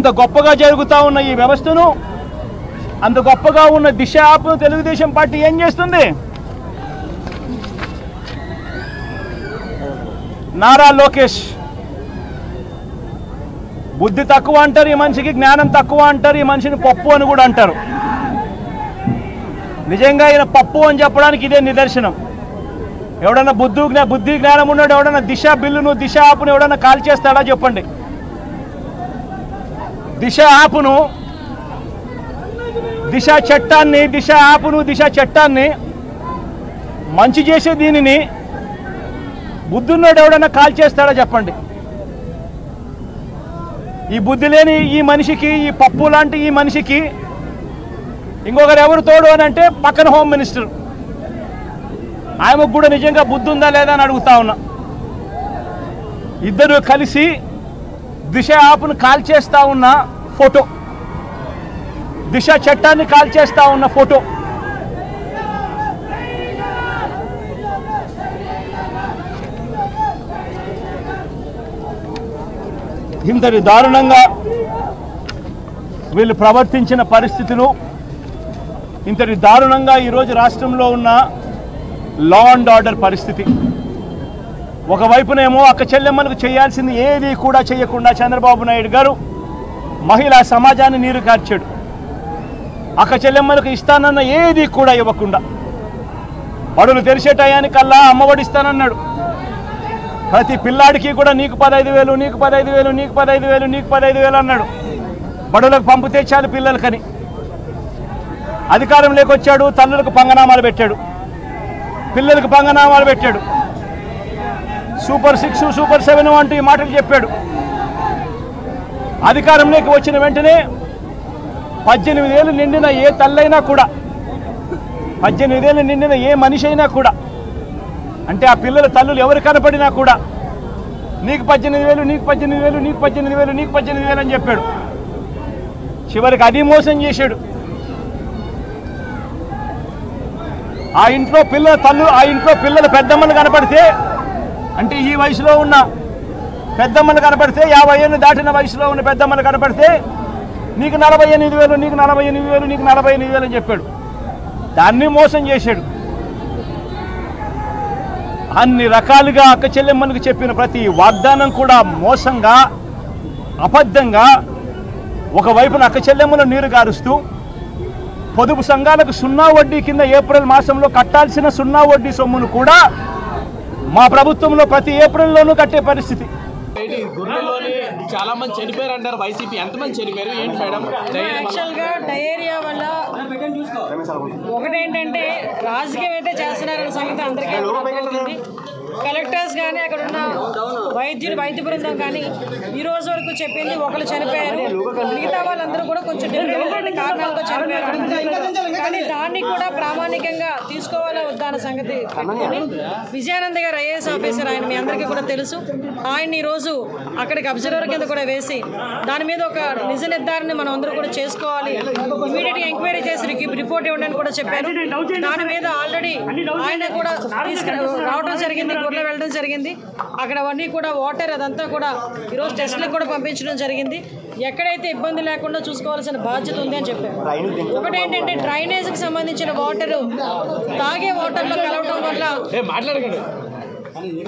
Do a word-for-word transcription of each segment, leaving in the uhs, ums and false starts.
అంత గొప్పగా జరుగుతా ఉన్న ఈ వ్యవస్థను అంత గొప్పగా ఉన్న దిశ యాప్ తెలుగుదేశం పార్టీ ఏం చేస్తుంది? నారా లోకేష్ బుద్ధి తక్కువ అంటారు, ఈ మనిషికి జ్ఞానం తక్కువ అంటారు, ఈ మనిషిని పప్పు అని కూడా అంటారు. నిజంగా ఈయన పప్పు అని చెప్పడానికి ఇదే నిదర్శనం. ఎవడన్నా బుద్ధి బుద్ధి జ్ఞానం ఉన్నాడు ఎవడన్నా దిశ బిల్లును దిశ యాప్ను ఎవడన్నా కాల్ చేస్తాడా చెప్పండి? దిశ యాప్ను దిశ చట్టాన్ని దిశ యాప్ను దిశ చట్టాన్ని మంచి చేసే దీనిని బుద్ధి ఉన్నాడు ఎవడన్నా కాల్ చేస్తాడా చెప్పండి? ఈ బుద్ధి లేని ఈ మనిషికి, ఈ పప్పు లాంటి ఈ మనిషికి ఇంకొకరు ఎవరు తోడు అని అంటే పక్కన హోమ్ మినిస్టర్, ఆయనకు కూడా నిజంగా బుద్ధి ఉందా లేదా అని అడుగుతా ఉన్నా. ఇద్దరు కలిసి దిశ యాప్ను కాల్ చేస్తూ ఉన్న ఫోటో, దిశ చట్టాన్ని కాల్ చేస్తూ ఉన్న ఫోటో, ఇంతటి దారుణంగా వీళ్ళు ప్రవర్తించిన పరిస్థితులు, ఇంతటి దారుణంగా ఈరోజు రాష్ట్రంలో ఉన్న లా అండ్ ఆర్డర్ పరిస్థితి. ఒకవైపునేమో అక్క చెల్లెమ్మలకు చేయాల్సింది ఏది కూడా చేయకుండా చంద్రబాబు నాయుడు గారు మహిళా సమాజాన్ని నీరు కార్చాడు. అక్క చెల్లెమ్మలకు ఇస్తానన్న ఏది కూడా ఇవ్వకుండా, బడులు తెరిచే టయానికల్లా అమ్మఒడి ఇస్తానన్నాడు. ప్రతి పిల్లాడికి కూడా నీకు పదహైదు వేలు నీకు పదహైదు వేలు నీకు పదహైదు వేలు నీకు పదహైదు వేలు అన్నాడు. బడులకు పంపితే చాలు పిల్లలకని అధికారం లేకొచ్చాడు. తల్లులకు పంగనామాలు పెట్టాడు, పిల్లలకు పంగనామాలు పెట్టాడు. సూపర్ సిక్స్ సూపర్ సెవెన్ అంటూ ఈ మాటలు చెప్పాడు. అధికారంలోకి వచ్చిన వెంటనే పద్దెనిమిది ఏళ్ళు నిండిన ఏ తల్లైనా కూడా, పద్దెనిమిదేళ్ళు నిండిన ఏ మనిషి అయినా కూడా, అంటే ఆ పిల్లల తల్లులు ఎవరు కనపడినా కూడా నీకు పద్దెనిమిది వేలు నీకు పద్దెనిమిది వేలు నీకు పద్దెనిమిది వేలు నీకు పద్దెనిమిది వేలు అని చెప్పాడు. చివరికి అది మోసం చేశాడు. ఆ ఇంట్లో పిల్లల తల్లు ఆ ఇంట్లో పిల్లల పెద్దమ్మలు కనపడితే, అంటే ఈ వయసులో ఉన్న పెద్దమ్మలు కనపడితే, యాభై ఏళ్ళు దాటిన వయసులో ఉన్న పెద్దమ్మలు కనపడితే నీకు నలభై ఎనిమిది వేలు నీకు నలభై ఎనిమిది వేలు నీకు నలభై ఎనిమిది వేలు అని చెప్పాడు. దాన్ని మోసం చేశాడు. అన్ని రకాలుగా అక్క చెల్లెమ్మలకు చెప్పిన ప్రతి వాగ్దానం కూడా మోసంగా, అబద్ధంగా, ఒకవైపున అక్క చెల్లెమ్మలు నీరు గారుస్తూ, పొదుపు సంఘాలకు సున్నా వడ్డీ కింద ఏప్రిల్ మాసంలో కట్టాల్సిన సున్నా వడ్డీ సొమ్మును కూడా మా ప్రభుత్వంలో ప్రతి ఏప్రిల్లోనూ కట్టే పరిస్థితి. చాలా మంది చనిపోయారు అంటారు వైసీపీ, ఎంతమంది చనిపోయారు ఏంటి మేడం? యాక్చువల్గా డయేరియా వల్ల ఒకటేంటంటే రాజకీయం అయితే చేస్తున్నారన్న సంగతి అందరికీ అర్థమవుతుంది. కలెక్టర్స్ కానీ అక్కడ ఉన్న వైద్యులు వైద్య బృందం కానీ ఈ రోజు వరకు చెప్పింది ఒకరు చనిపోయారు, మిగతా వాళ్ళందరూ కూడా కొంచెం డిఫరెంట్ కారణాలతో చనిపోయారు. కానీ దాన్ని కూడా ప్రామాణికంగా తీసుకోవాలా వద్దా అన్న సంగతి పెట్టుకొని విజయానంద్ గారు ఐఏఎస్ ఆఫీసర్, ఆయన మీ అందరికీ కూడా తెలుసు, ఆయన ఈరోజు అక్కడికి అబ్జర్వర్ కింద కూడా వేసి దాని మీద ఒక నిజ నిర్ధారణ మనం అందరూ కూడా చేసుకోవాలి, ఇమీడియట్గా ఎంక్వైరీ చేసి రిపోర్ట్ ఇవ్వడానికి కూడా చెప్పారు. దాని మీద ఆల్రెడీ ఆయన కూడా రావడం జరిగింది, గుర్రలో వెళ్ళడం జరిగింది. అక్కడ అవన్నీ కూడా వాటర్ అదంతా కూడా ఈరోజు టెస్ట్లకు కూడా పంపించడం జరిగింది. ఎక్కడైతే ఇబ్బంది లేకుండా చూసుకోవాల్సిన బాధ్యత ఉంది అని చెప్పారు. ఒకటేంటంటే డ్రైనేజ్కి సంబంధించిన వాటరు తాగే వాటర్లో కలవడం వల్ల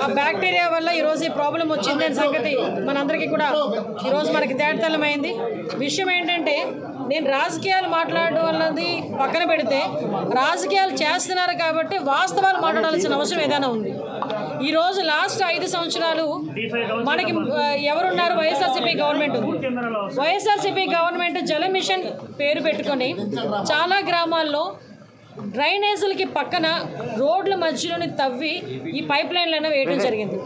ఆ బ్యాక్టీరియా వల్ల ఈరోజు ఈ ప్రాబ్లం వచ్చింది అనే సంగతి మనందరికీ కూడా ఈరోజు మనకి తేటతలమైంది. విషయం ఏంటంటే నేను రాజకీయాలు మాట్లాడడం అన్నది పక్కన పెడితే, రాజకీయాలు చేస్తున్నారు కాబట్టి వాస్తవాలు మాట్లాడాల్సిన అవసరం ఏదైనా ఉంది. ఈరోజు లాస్ట్ ఐదు సంవత్సరాలు మనకి ఎవరున్నారు? వైఎస్ఆర్సీపీ గవర్నమెంట్ ఉంది. వైఎస్ఆర్సీపీ గవర్నమెంట్ జల మిషన్ పేరు పెట్టుకొని చాలా గ్రామాల్లో డ్రైనేజీలకి పక్కన రోడ్ల మధ్యలోని తవ్వి ఈ పైప్ లైన్లను వేయడం జరిగింది.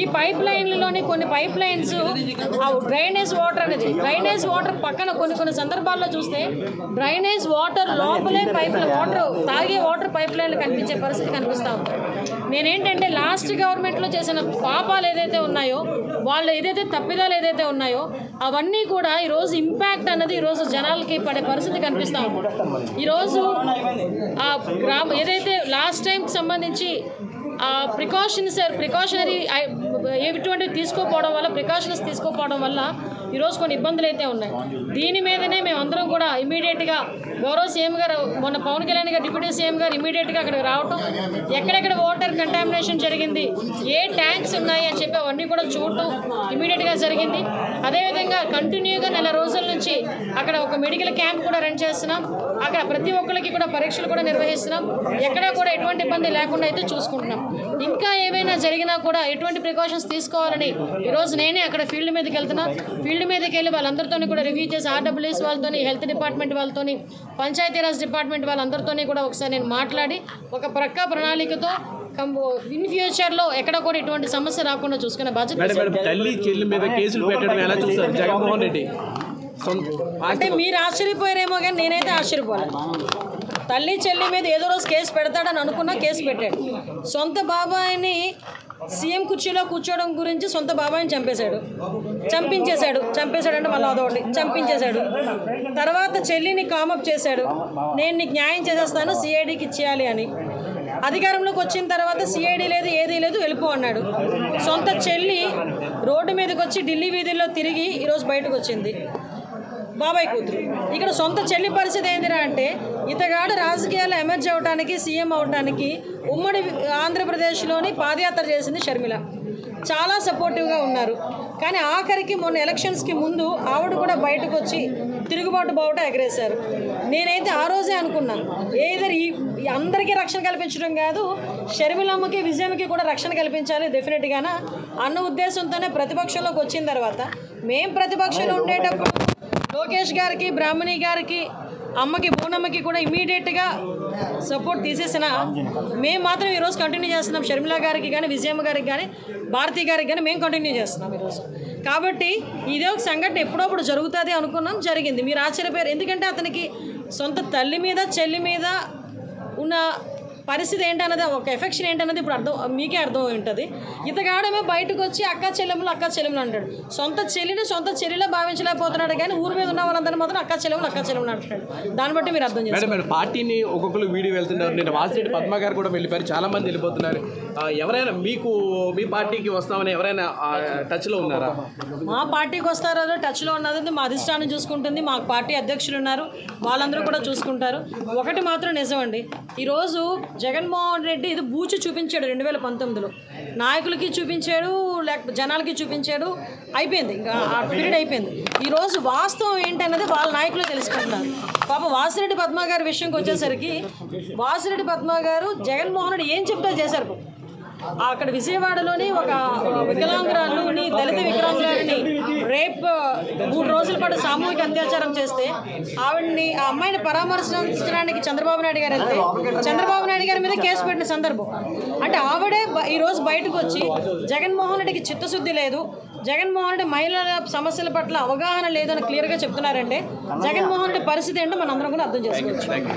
ఈ పైప్ లైన్లలోని కొన్ని పైప్ లైన్స్ డ్రైనేజ్ వాటర్ అనేది డ్రైనేజ్ వాటర్ పక్కన కొన్ని కొన్ని సందర్భాల్లో చూస్తే డ్రైనేజ్ వాటర్ లోపలే పైప్ వాటర్ తాగే వాటర్ పైప్ లైన్లు కనిపించే పరిస్థితి కనిపిస్తూ ఉంది. నేనేంటంటే లాస్ట్ గవర్నమెంట్లో చేసిన పాపాలు ఏదైతే ఉన్నాయో, వాళ్ళు ఏదైతే తప్పిదాలు ఏదైతే ఉన్నాయో అవన్నీ కూడా ఈరోజు ఇంపాక్ట్ అన్నది ఈరోజు జనాలకి పడే పరిస్థితి కనిపిస్తూ ఉంది. ఈరోజు ఆ గ్రామ ఏదైతే లాస్ట్ టైంకి సంబంధించి ప్రికాషన్స్ ప్రికాషనరీ ఎటువంటి తీసుకోపోవడం వల్ల ప్రికాషన్స్ తీసుకోపోవడం వల్ల कोई इबंधलते उ दीन मीदने मेमंदर इमीडियट गौरव सीएम गार मोहन पवन कल्याण गार डिप्यूटी सीएम गार इमीडियट अगर रावट एक् वाटर कंटामिनेशन जी टैंक्स उन्नायनि अवी चूडू इमीडियट जी अदे विधंगा कंटिन्यू नेल रोजल नीचे अगर मेडिकल कैंप रन अगर प्रति ओक्करिकी परीक्षलु निर्वहिस्तुन्नाम एक्कड़ा एटुवंटि इब्बंदि लेकुंडा अयिते चूसुकुंటున్నాం इंका एवैना जरिगिना एटुवंटि प्रिकाशन्स तीसुकोवाలని ఈ రోజు నేనే అక్కడ ఫీల్డ్ మీదకి వెళ్తున్నా ఫీల్డ్ మీదకి వెళ్ళి వాళ్ళందరితోని కూడా రివ్యూ చేసి ఆర్డబ్ల్యూఎస్ వాళ్ళతోని హెల్త్ డిపార్ట్మెంట్ వాళ్ళతోని పంచాయతీరాజ్ డిపార్ట్మెంట్ వాళ్ళందరితోని కూడా ఒకసారి నేను మాట్లాడి ఒక ప్రక్క ప్రణాళికతో इन फ्यूचर లో ఎక్కడ కూడా ఇటువంటి సమస్య రాకుండా చూసుకునే బాధ్యత తల్లి చెల్లి మీద కేసులు పెట్టడం ఎలా చూస్తారు జగన్మోహన్ రెడ్డి అంటే మీరు ఆశ్చర్యపోయారేమో గాని నేనైతే ఆశ్చర్యపోలేదు తల్లి చెల్లి మీద ఏదో రోజు కేసు పెడతాడని అనుకున్నా కేసు పెట్టాడు సొంత బాబాయిని సీఎం కుర్చీలో కూర్చోడం గురించి సొంత బాబాయిని చంపేశాడు చంపించేశాడు చంపేశాడు అంటే మళ్ళీ అదొకటి చంపించేశాడు తర్వాత చెల్లిని కామప్ చేశాడు నేను నీకు న్యాయం చేస్తాను సిఐడికి ఇచ్చేయాలి అని అధికారంలోకి వచ్చిన తర్వాత సిఐడి లేదు ఏది లేదు వెళ్ళిపో అన్నాడు సొంత చెల్లి రోడ్డు మీదకి వచ్చి ఢిల్లీ వీధుల్లో తిరిగి ఈ రోజు బయటకు వచ్చింది బాబాయ్ కూతురు ఇక్కడ సొంత చెల్లి పరిస్థితి ఏందిరా అంటే ఇతగాడు రాజకీయాల్లో ఎమర్జ్ అవడానికి సీఎం అవడానికి ఉమ్మడి ఆంధ్రప్రదేశ్లోని పాదయాత్ర చేసింది షర్మిల చాలా సపోర్టివ్గా ఉన్నారు కానీ ఆఖరికి మొన్న ఎలక్షన్స్కి ముందు ఆవిడ కూడా బయటకు వచ్చి తిరుగుబాటు బావుట ఎగరేశారు నేనైతే ఆ రోజే అనుకున్నాను ఏదర్ ఈ అందరికీ రక్షణ కల్పించడం కాదు షర్మిలమ్మకి విజయమ్మకి కూడా రక్షణ కల్పించాలి డెఫినెట్గానా అన్న ఉద్దేశంతోనే ప్రతిపక్షంలోకి వచ్చిన తర్వాత మేం ప్రతిపక్షంలో ఉండేటప్పుడు లోకేష్ గారికి బ్రాహ్మణి గారికి అమ్మకి బోనమ్మకి కూడా ఇమీడియట్గా సపోర్ట్ తీసేసిన మేము మాత్రం ఈరోజు కంటిన్యూ చేస్తున్నాం షర్మిల గారికి కానీ విజయమ్మ గారికి కానీ భారతి గారికి కానీ మేము కంటిన్యూ చేస్తున్నాం ఈరోజు కాబట్టి ఇదే ఒక సంఘటన ఎప్పుడప్పుడు జరుగుతుంది అనుకున్నాం జరిగింది మీరు ఆశ్చర్యపోయారు ఎందుకంటే అతనికి సొంత తల్లి మీద చెల్లి మీద ఉన్న పరిస్థితి ఏంటన్నది ఒక ఎఫెక్షన్ ఏంటన్నది ఇప్పుడు అర్థం మీకే అర్థం ఉంటుంది ఇతగాడమే బయటకు వచ్చి అక్క చెల్లెములు అక్క చెల్లెములు అంటాడు సొంత చెల్లిని సొంత చెల్లిలో భావించలేకపోతున్నాడు కానీ ఊరి మీద ఉన్న వాళ్ళందరినీ మాత్రం అక్క చెల్లెములు అక్క చెల్లెములు అంటాడు దాన్ని బట్టి మీరు అర్థం చేసుకోండి మేడం పార్టీని ఒక్కొక్కరు వీడియో వెళ్తున్నారు నేను వాసిరెడ్డి పద్మ గారు కూడా వెళ్ళిపోయారు చాలా మంది వెళ్ళిపోతున్నారు ఎవరైనా మీకు మీ పార్టీకి వస్తామని ఎవరైనా టచ్లో ఉన్నారా మా పార్టీకి వస్తారో టచ్లో ఉన్నది మా అధిష్టానం చూసుకుంటుంది మా పార్టీ అధ్యక్షులు ఉన్నారు వాళ్ళందరూ కూడా చూసుకుంటారు ఒకటి మాత్రం నిజమండి ఈరోజు జగన్మోహన్ రెడ్డి ఇది బూచి చూపించాడు రెండు వేల పంతొమ్మిదిలో నాయకులకి చూపించాడు లేకపోతే జనాలకి చూపించాడు అయిపోయింది ఇంకా ఆ పీరియడ్ అయిపోయింది ఈరోజు వాస్తవం ఏంటన్నది వాళ్ళ నాయకులు తెలుసుకుంటున్నారు పాప వాసిరెడ్డి పద్మ గారి విషయంకి వచ్చేసరికి వాసిరెడ్డి పద్మ గారు జగన్మోహన్ రెడ్డి ఏం చెప్తారో చేశారు అక్కడ విజయవాడలోని ఒక వికలాంగురాలుని దళిత వికలాంగురాలని రేప్ మూడు రోజుల పాటు సామూహిక అత్యాచారం చేస్తే ఆవిడ్ని ఆ అమ్మాయిని పరామర్శించడానికి చంద్రబాబు నాయుడు గారు వెళ్తే చంద్రబాబు నాయుడు గారి మీద కేసు పెట్టిన సందర్భం అంటే ఆవిడే ఈరోజు బయటకు వచ్చి జగన్మోహన్ రెడ్డికి చిత్తశుద్ధి లేదు జగన్మోహన్ రెడ్డి మహిళల సమస్యల పట్ల అవగాహన లేదని క్లియర్గా చెప్తున్నారంటే జగన్మోహన్ రెడ్డి పరిస్థితి ఏంటో మనం అందరం కూడా అర్థం చేసుకోవచ్చు.